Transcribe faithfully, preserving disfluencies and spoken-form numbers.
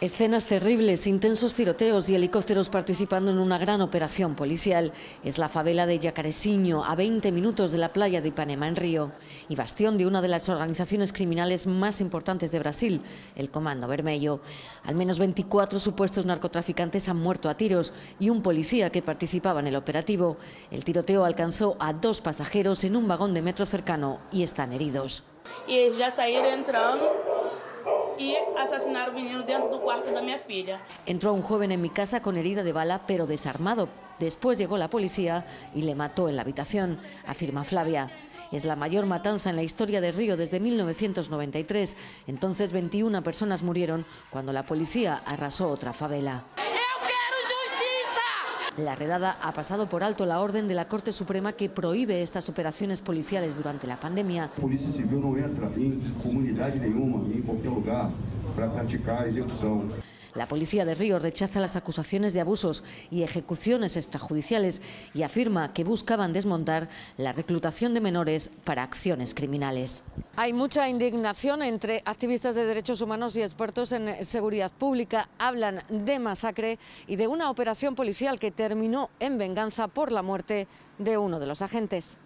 Escenas terribles, intensos tiroteos y helicópteros participando en una gran operación policial. Es la favela de Jacarezinho, a veinte minutos de la playa de Ipanema, en Río, y bastión de una de las organizaciones criminales más importantes de Brasil, el Comando Vermello. Al menos veinticuatro supuestos narcotraficantes han muerto a tiros y un policía que participaba en el operativo. El tiroteo alcanzó a dos pasajeros en un vagón de metro cercano y están heridos. Y ya salieron entrando y asesinar a un niño dentro del cuarto de mi hija. Entró un joven en mi casa con herida de bala, pero desarmado. Después llegó la policía y le mató en la habitación, afirma Flavia. Es la mayor matanza en la historia de Río desde mil novecientos noventa y tres. Entonces veintiuna personas murieron cuando la policía arrasó otra favela. La redada ha pasado por alto la orden de la Corte Suprema que prohíbe estas operaciones policiales durante la pandemia. La Policía Civil no entra en comunidad ninguna, en cualquier lugar, para practicar ejecución. La policía de Río rechaza las acusaciones de abusos y ejecuciones extrajudiciales y afirma que buscaban desmontar la reclutación de menores para acciones criminales. Hay mucha indignación entre activistas de derechos humanos y expertos en seguridad pública. Hablan de masacre y de una operación policial que terminó en venganza por la muerte de uno de los agentes.